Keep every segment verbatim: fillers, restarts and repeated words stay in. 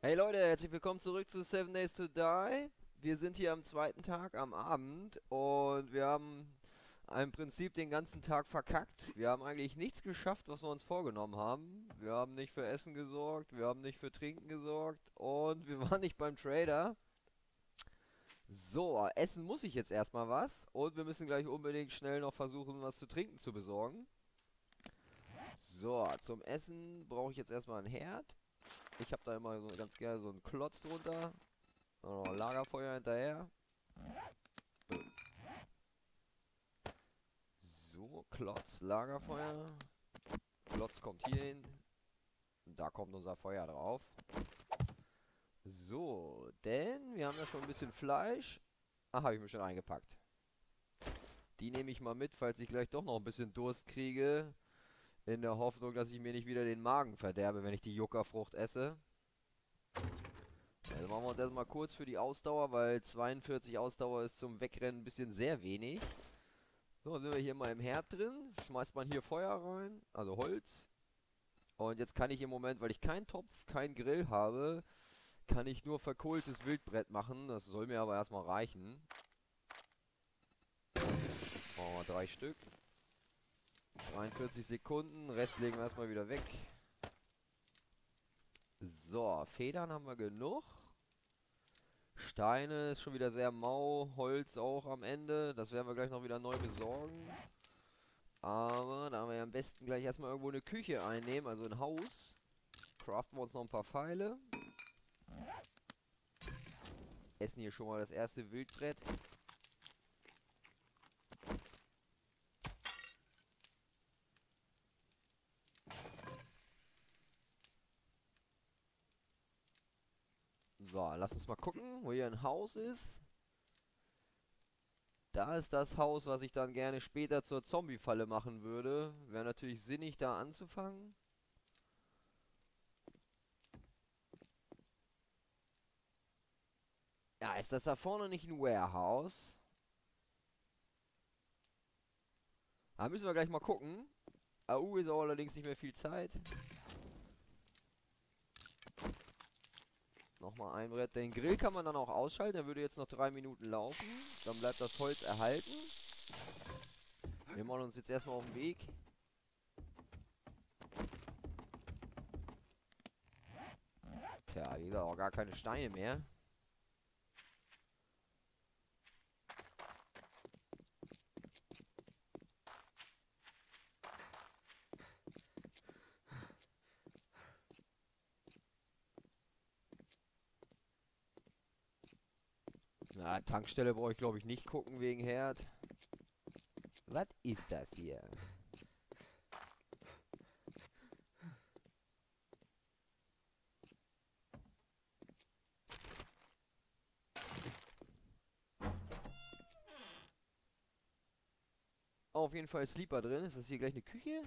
Hey Leute, herzlich willkommen zurück zu seven days to die. Wir sind hier am zweiten Tag am Abend und wir haben im Prinzip den ganzen Tag verkackt. Wir haben eigentlich nichts geschafft, was wir uns vorgenommen haben. Wir haben nicht für Essen gesorgt, wir haben nicht für Trinken gesorgt und wir waren nicht beim Trader. So, essen muss ich jetzt erstmal was und wir müssen gleich unbedingt schnell noch versuchen, was zu trinken zu besorgen. So, zum Essen brauche ich jetzt erstmal einen Herd. Ich habe da immer so ganz gerne so einen Klotz drunter. Oh, Lagerfeuer hinterher. So, Klotz, Lagerfeuer. Klotz kommt hier hin. Da kommt unser Feuer drauf. So, denn wir haben ja schon ein bisschen Fleisch. Ah, habe ich mir schon eingepackt. Die nehme ich mal mit, falls ich gleich doch noch ein bisschen Durst kriege. In der Hoffnung, dass ich mir nicht wieder den Magen verderbe, wenn ich die Yucca-Frucht esse. Also machen wir uns erstmal kurz für die Ausdauer, weil zweiundvierzig Ausdauer ist zum Wegrennen ein bisschen sehr wenig. So, dann sind wir hier mal im Herd drin. Schmeißt man hier Feuer rein, also Holz. Und jetzt kann ich im Moment, weil ich keinen Topf, keinen Grill habe, kann ich nur verkohltes Wildbrett machen. Das soll mir aber erstmal reichen. Machen wir drei Stück. dreiundvierzig Sekunden, Rest legen wir erstmal wieder weg. So, Federn haben wir genug. Steine ist schon wieder sehr mau, Holz auch am Ende. Das werden wir gleich noch wieder neu besorgen. Aber da haben wir ja am besten gleich erstmal irgendwo eine Küche einnehmen, also ein Haus. Craften wir uns noch ein paar Pfeile. Essen hier schon mal das erste Wildbrett. So, lass uns mal gucken, wo hier ein Haus ist. Da ist das Haus, was ich dann gerne später zur Zombie-Falle machen würde. Wäre natürlich sinnig, da anzufangen. Ja, ist das da vorne nicht ein Warehouse? Da müssen wir gleich mal gucken. A U ist auch allerdings nicht mehr viel Zeit. Nochmal ein Brett. Den Grill kann man dann auch ausschalten. Der würde jetzt noch drei Minuten laufen. Dann bleibt das Holz erhalten. Wir machen uns jetzt erstmal auf den Weg. Tja, hier sind auch gar keine Steine mehr. Na, Tankstelle brauche ich glaube ich nicht gucken wegen Herd. Was ist das hier? Auf jeden Fall Sleeper drin. Ist das hier gleich eine Küche?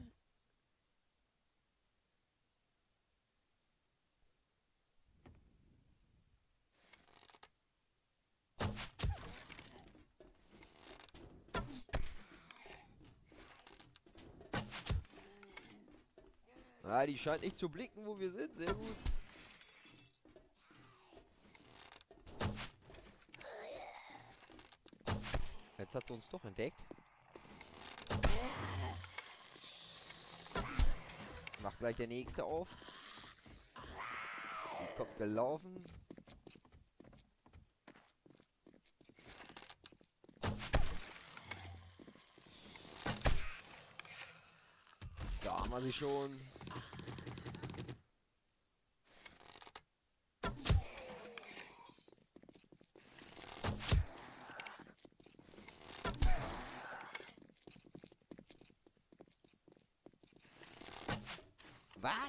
Ah, die scheint nicht zu blicken, wo wir sind. Sehr gut. Jetzt hat sie uns doch entdeckt. Macht gleich der nächste auf. Sie kommt gelaufen. Da haben wir sie schon. Was?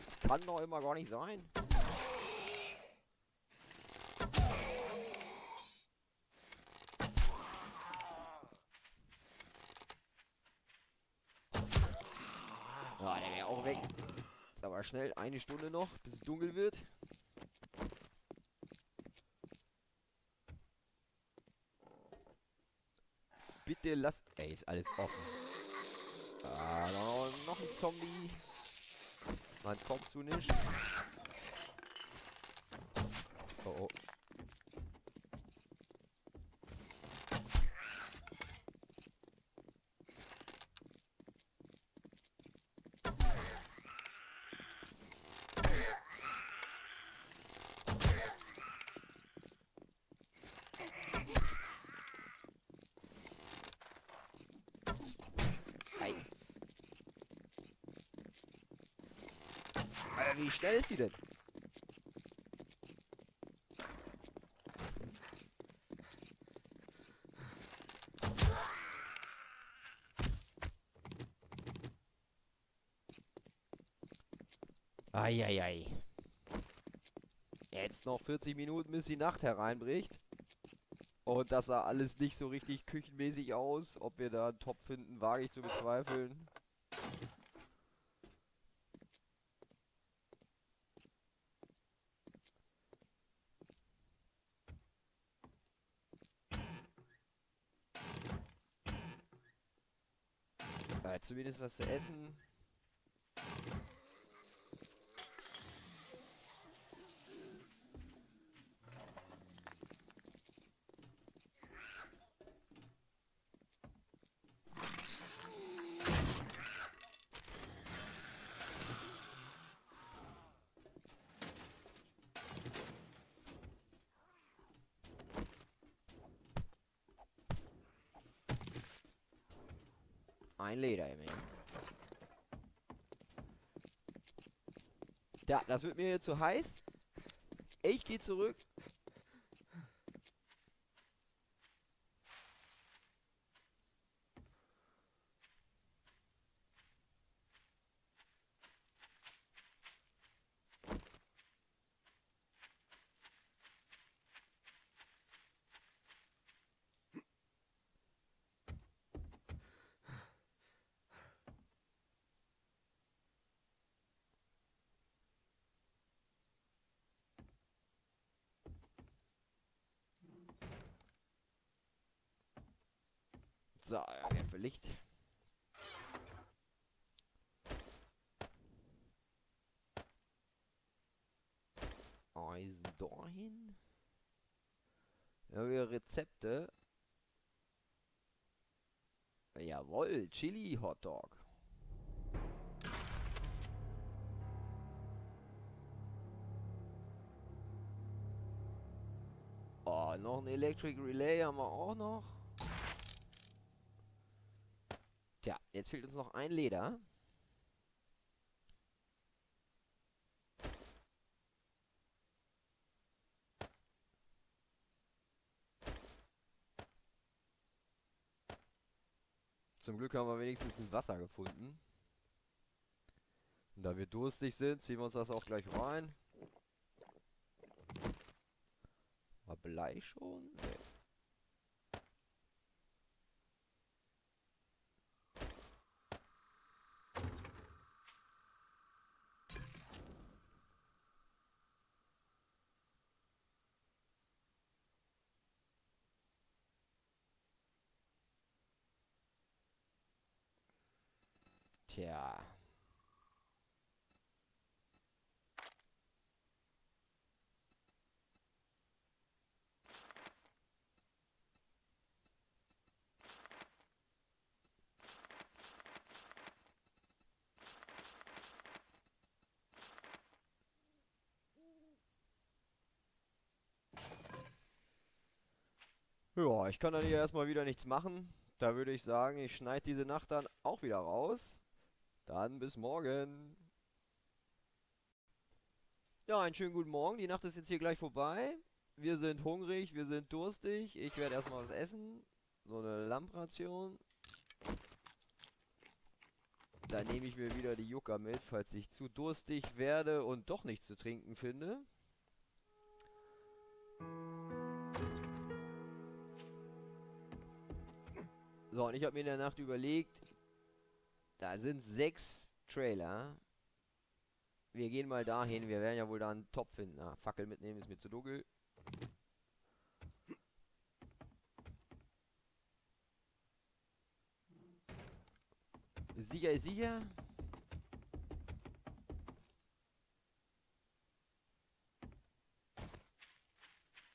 Das kann doch immer gar nicht sein. Oh, der wäre auch weg. Ist aber schnell, eine Stunde noch, bis es dunkel wird. Bitte lass... Ey, ist alles offen. Ah, noch ein Zombie. Man kommt zu nichts. Alter, wie schnell ist die denn? Eieiei. Jetzt noch vierzig Minuten, bis die Nacht hereinbricht. Und das sah alles nicht so richtig küchenmäßig aus. Ob wir da einen Topf finden, wage ich zu bezweifeln. Ja, zumindest was zu essen. Ein Leder im Endeffekt. Ja, das wird mir jetzt zu heiß. Ich gehe zurück. So, ja, für Licht. Eisen dahin. Ja, wir Rezepte. Jawohl, Chili Hotdog. Oh, noch ein Electric Relay haben wir auch noch. Ja, jetzt fehlt uns noch ein Leder. Zum Glück haben wir wenigstens ein Wasser gefunden. Und da wir durstig sind, ziehen wir uns das auch gleich rein. War Blei schon? Nee. Tja. Ja, ich kann dann hier erstmal wieder nichts machen. Da würde ich sagen, ich schneide diese Nacht dann auch wieder raus. Dann bis morgen. Ja, einen schönen guten Morgen. Die Nacht ist jetzt hier gleich vorbei. Wir sind hungrig, wir sind durstig. Ich werde erstmal was essen. So eine Lammration. Da nehme ich mir wieder die Yucca mit, falls ich zu durstig werde und doch nichts zu trinken finde. So, und ich habe mir in der Nacht überlegt... Da sind sechs Trailer. Wir gehen mal dahin. Wir werden ja wohl da einen Topf finden. Ah, Fackel mitnehmen ist mir zu dunkel. Sicher ist sicher.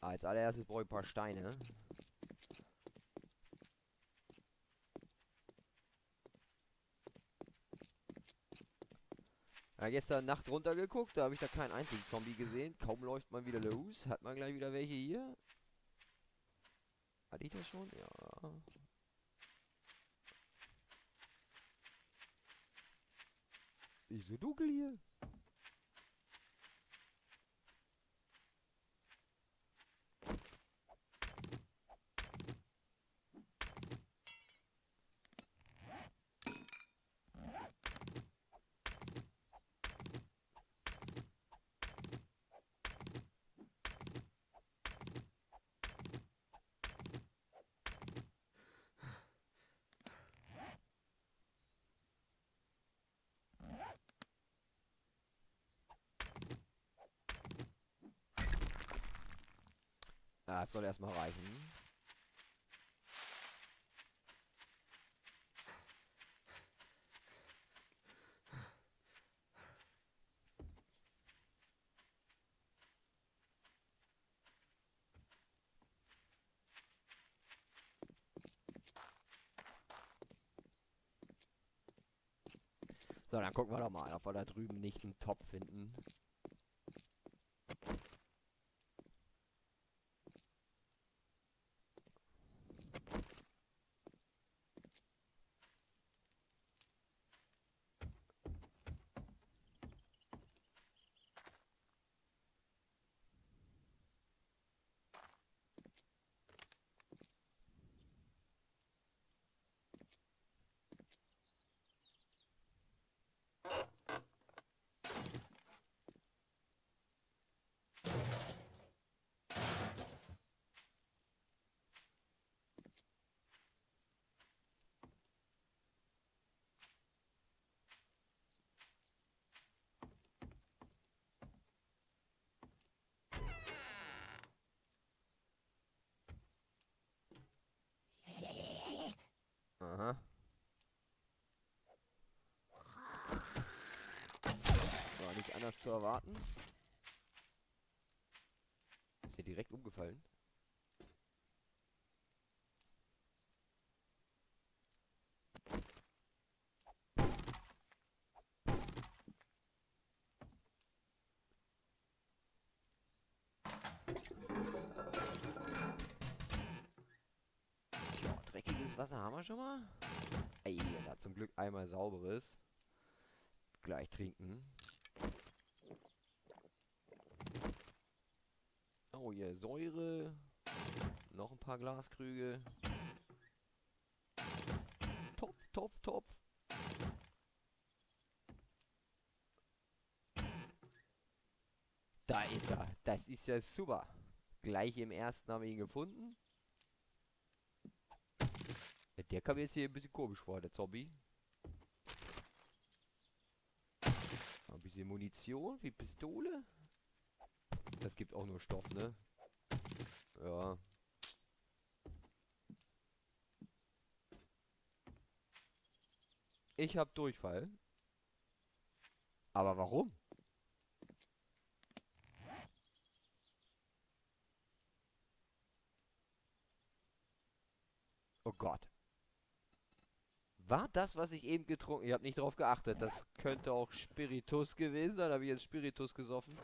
Ah, als allererstes brauche ich ein paar Steine. Ja, gestern Nacht runtergeguckt, da habe ich da keinen einzigen Zombie gesehen. Kaum läuft man wieder los, hat man gleich wieder welche hier. Hatte ich das schon? Ja. Ist so dunkel hier. Das soll erstmal reichen. So, dann gucken wir doch mal, ob wir da drüben nicht einen Topf finden. Aha. So, nicht anders zu erwarten. Ist hier direkt umgefallen. Wasser haben wir schon mal? Ey, da zum Glück einmal sauberes. Gleich trinken. Oh, hier Säure. Noch ein paar Glaskrüge. Topf, Topf, Topf. Da ist er. Das ist ja super. Gleich im ersten haben wir ihn gefunden. Der kam jetzt hier ein bisschen komisch vor, der Zombie. Ein bisschen Munition, wie Pistole. Das gibt auch nur Stoff, ne? Ja. Ich hab Durchfall. Aber warum? Oh Gott. War das, was ich eben getrunken habe? Ich habe nicht drauf geachtet. Das könnte auch Spiritus gewesen sein. Da habe ich jetzt Spiritus gesoffen.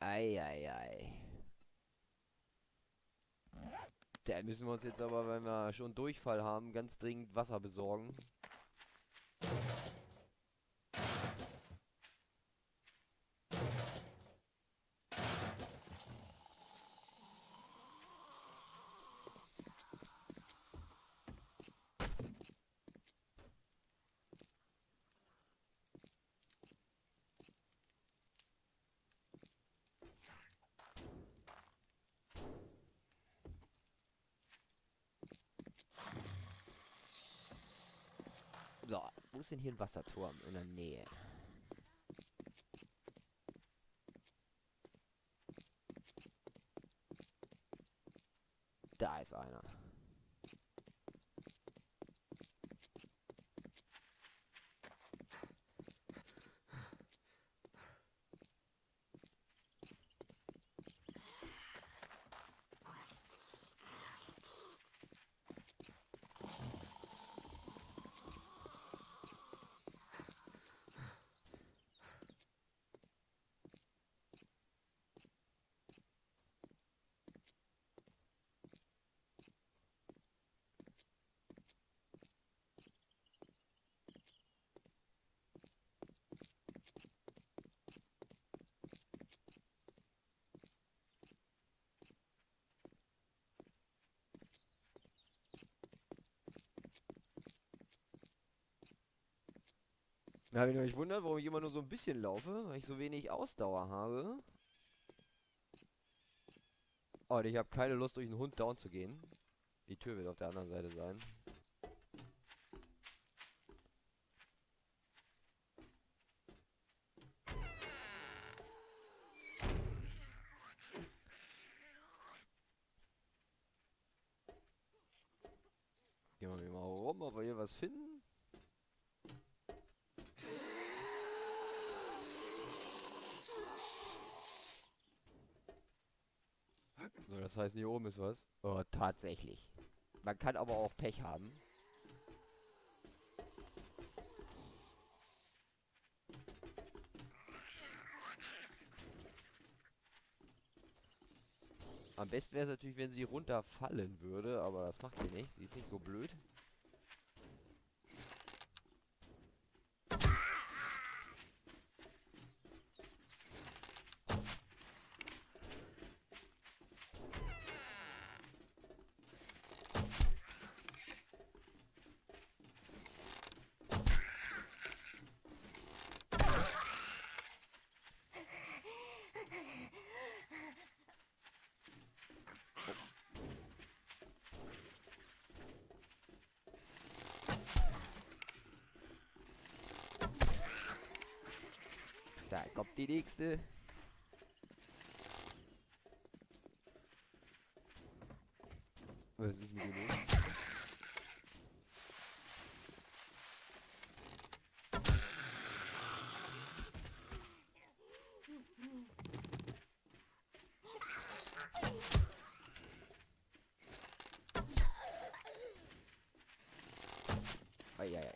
Eieiei. Da müssen wir uns jetzt aber, wenn wir schon Durchfall haben, ganz dringend Wasser besorgen. So, wo ist denn hier ein Wasserturm in der Nähe? Da ist einer. Na, wenn ihr euch wundert, warum ich immer nur so ein bisschen laufe, weil ich so wenig Ausdauer habe. Oh, und ich habe keine Lust, durch einen Hund down zu gehen. Die Tür wird auf der anderen Seite sein. rum, ob wir hier was finden. So, das heißt, hier oben ist was. Oh, tatsächlich. Man kann aber auch Pech haben. Am besten wäre es natürlich, wenn sie runterfallen würde, aber das macht sie nicht. Sie ist nicht so blöd. Da kommt die nächste. Was ist mit dem los? Ei, ei, ei.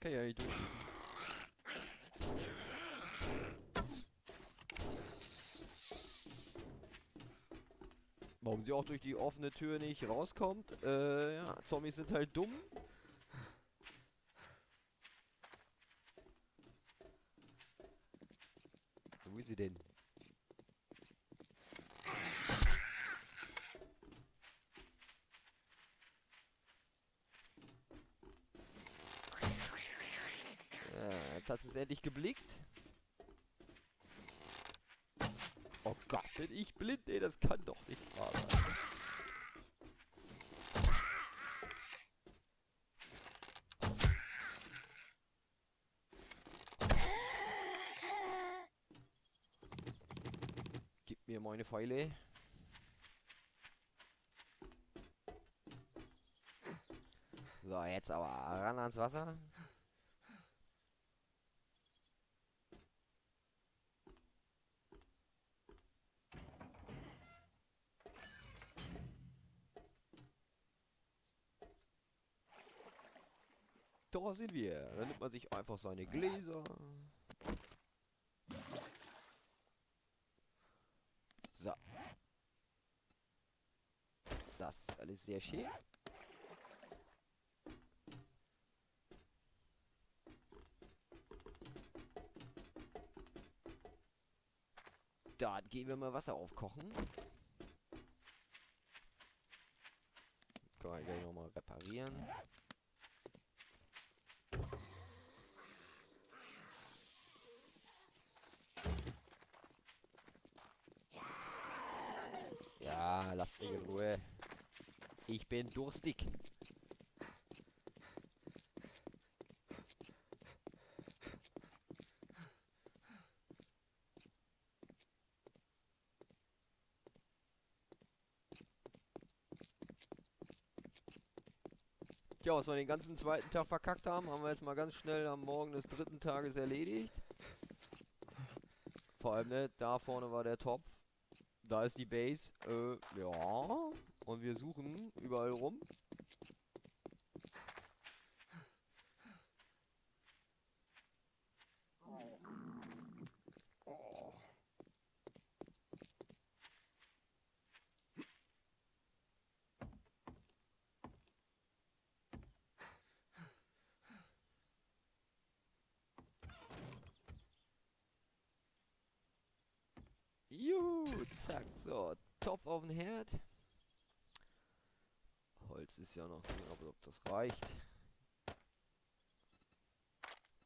Kann ja nicht durch. Warum sie auch durch die offene Tür nicht rauskommt? Äh, ja, Zombies sind halt dumm. Wo ist sie denn? Jetzt hat es endlich geblickt. Oh Gott, bin ich blind? Ey, das kann doch nicht wahr sein. Gib mir meine Pfeile. So, jetzt aber ran ans Wasser. Da sind wir. Dann nimmt man sich einfach seine Gläser. So. Das ist alles sehr schön. Dann gehen wir mal Wasser aufkochen. Kann ich gleich nochmal reparieren. Ja, lasst mich in Ruhe. Ich bin durstig. Tja, was wir den ganzen zweiten Tag verkackt haben, haben wir jetzt mal ganz schnell am Morgen des dritten Tages erledigt. Vor allem, ne, da vorne war der Topf. Da ist die Base. Äh, ja. Und wir suchen überall rum. Oh. Juhu, zack, so, Topf auf den Herd. Holz ist ja noch drin, aber ob das reicht.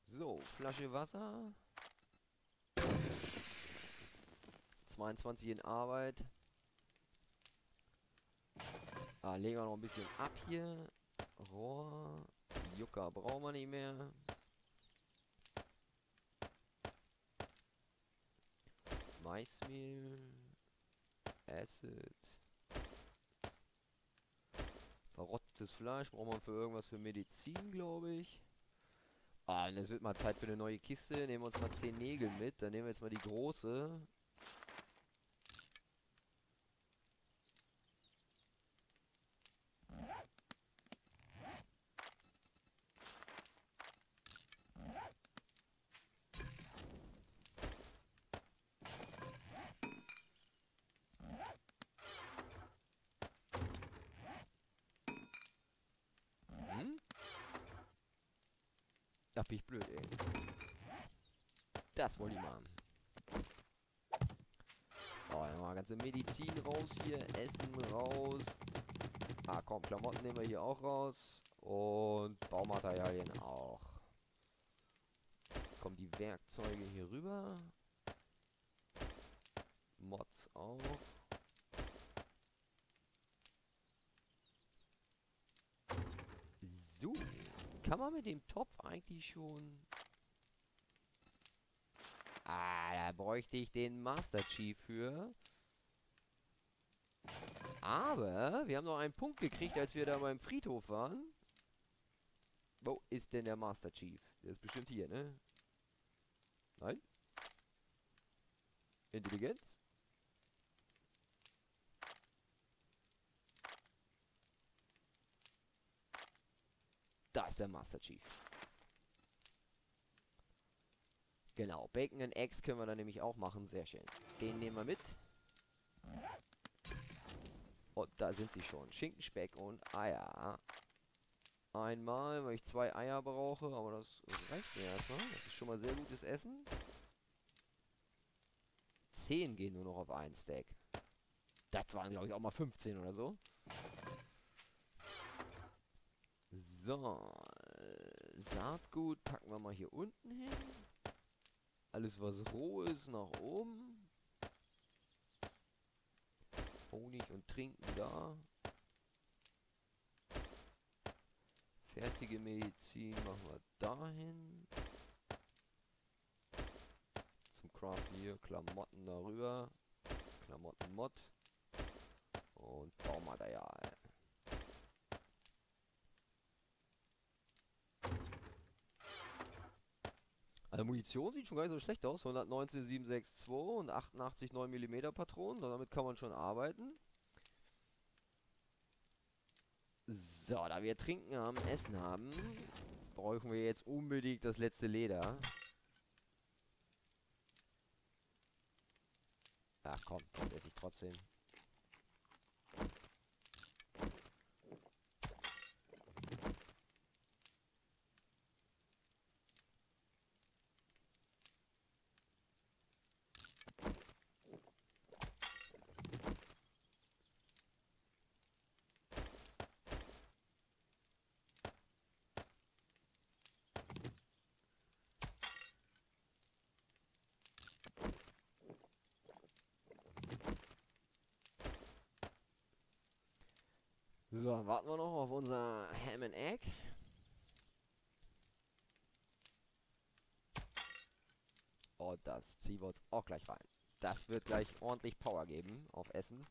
So, Flasche Wasser. zweiundzwanzig in Arbeit. Ah, legen wir noch ein bisschen ab hier. Rohr. Jucker brauchen wir nicht mehr. Maismehl. Acid. Verrottetes Fleisch braucht man für irgendwas, für Medizin, glaube ich. Ah, und es wird mal Zeit für eine neue Kiste. Nehmen wir uns mal zehn Nägel mit. Dann nehmen wir jetzt mal die große. Da bin ich blöd, ey. Das wollte ich machen. So, dann mal ganze Medizin raus hier. Essen raus. Ah, komm, Klamotten nehmen wir hier auch raus. Und Baumaterialien auch. Kommen die Werkzeuge hier rüber. Mods auch. So. Kann man mit dem Topf eigentlich schon... Ah, da bräuchte ich den Master Chief für. Aber wir haben noch einen Punkt gekriegt, als wir da beim Friedhof waren. Wo ist denn der Master Chief? Der ist bestimmt hier, ne? Nein? Intelligenz? Da ist der Master Chief. Genau, Bacon and Eggs können wir dann nämlich auch machen. Sehr schön. Den nehmen wir mit. Und da sind sie schon. Schinken, Speck und Eier. Einmal, weil ich zwei Eier brauche. Aber das reicht mir erstmal. Das ist schon mal sehr gutes Essen. zehn gehen nur noch auf einen Stack. Das waren, glaube ich, auch mal fünfzehn oder so. So, Saatgut packen wir mal hier unten hin. Alles, was roh ist, nach oben. Honig und Trinken da. Fertige Medizin machen wir dahin. Zum Craften hier, Klamotten darüber. Klamottenmod. Und Baumaterial. Also Munition sieht schon gar nicht so schlecht aus. hundertneunzehn Komma siebenhundertzweiundsechzig und achtundachtzig neun Millimeter Patronen. Damit kann man schon arbeiten. So, da wir Trinken haben, Essen haben, brauchen wir jetzt unbedingt das letzte Leder. Ach komm, das esse ich trotzdem. So, warten wir noch auf unser Ham and Egg. Und das ziehen wir uns auch gleich rein. Das wird gleich ordentlich Power geben auf Essen.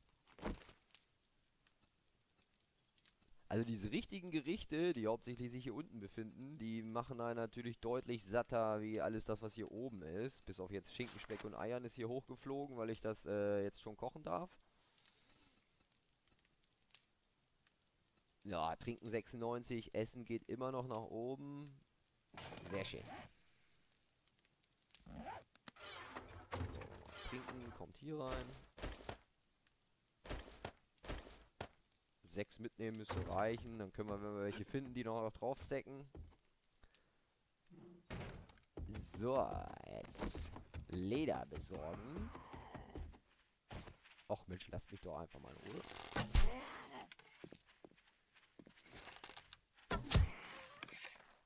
Also diese richtigen Gerichte, die hauptsächlich sich hier unten befinden, die machen einen natürlich deutlich satter wie alles das, was hier oben ist. Bis auf jetzt Schinken, Speck und Eiern ist hier hochgeflogen, weil ich das äh, jetzt schon kochen darf. Ja, Trinken sechsundneunzig, Essen geht immer noch nach oben. Sehr schön. So, Trinken kommt hier rein. sechs mitnehmen müsste reichen. Dann können wir, wenn wir welche finden, die noch draufstecken. So, jetzt Leder besorgen. Och Mensch, lass mich doch einfach mal in Ruhe.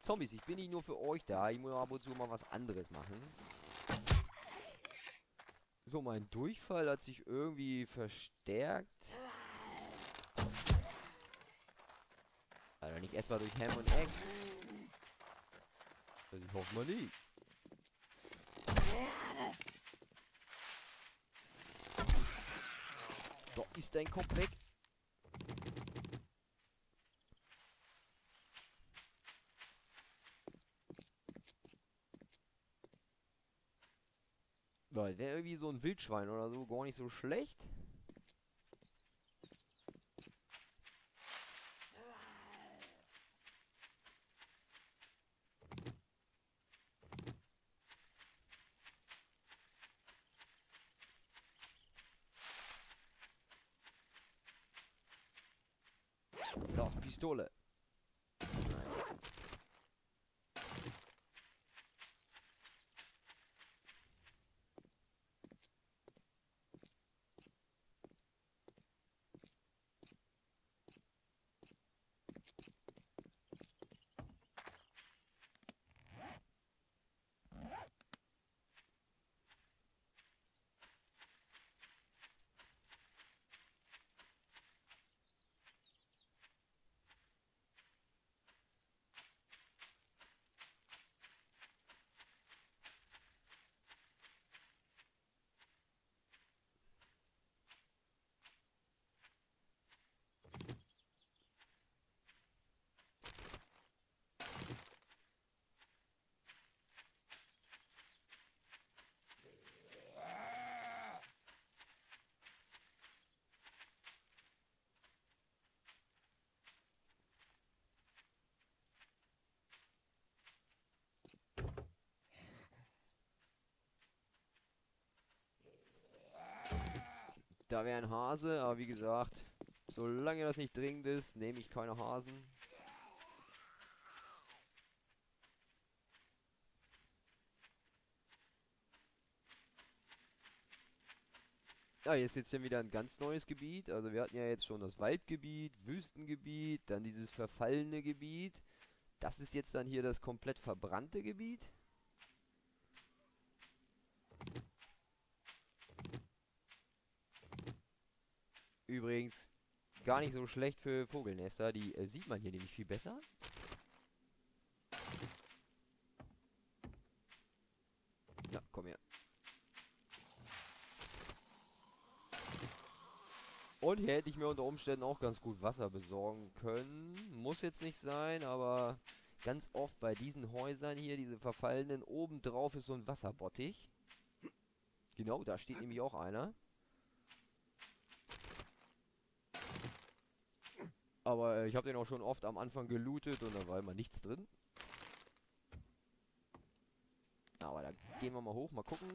Zombies, ich bin nicht nur für euch da. Ich muss ab und zu mal was anderes machen. So, mein Durchfall hat sich irgendwie verstärkt. Also nicht etwa durch Ham und Egg. Also ich hoffe mal nicht. So, ist dein Kopf weg? Weil wäre irgendwie so ein Wildschwein oder so gar nicht so schlecht. Das Pistole. Da wäre ein Hase, aber wie gesagt, solange das nicht dringend ist, nehme ich keine Hasen. Ja, jetzt sitzt ja wieder ein ganz neues Gebiet. Also wir hatten ja jetzt schon das Waldgebiet, Wüstengebiet, dann dieses verfallene Gebiet. Das ist jetzt dann hier das komplett verbrannte Gebiet. Übrigens gar nicht so schlecht für Vogelnester. Die äh, sieht man hier nämlich viel besser. Na, komm her. Und hier hätte ich mir unter Umständen auch ganz gut Wasser besorgen können. Muss jetzt nicht sein, aber ganz oft bei diesen Häusern hier, diese verfallenen, obendrauf ist so ein Wasserbottich. Genau, da steht nämlich auch einer. Aber ich habe den auch schon oft am Anfang gelootet und da war immer nichts drin. Aber da gehen wir mal hoch, mal gucken.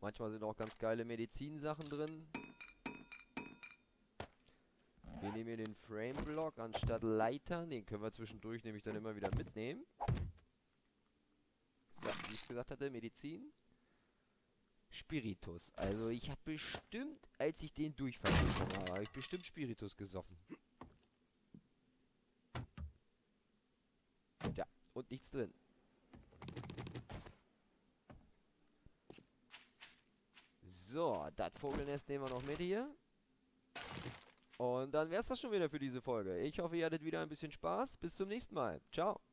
Manchmal sind auch ganz geile Medizinsachen drin. Wir nehmen hier den Frameblock anstatt Leitern. Den können wir zwischendurch nämlich dann immer wieder mitnehmen. Ja, wie ich gesagt hatte, Medizin. Spiritus. Also ich habe bestimmt, als ich den Durchfall bekommen habe, habe ich bestimmt Spiritus gesoffen. Ja, und nichts drin. So, das Vogelnest nehmen wir noch mit hier. Und dann wäre es das schon wieder für diese Folge. Ich hoffe, ihr hattet wieder ein bisschen Spaß. Bis zum nächsten Mal. Ciao.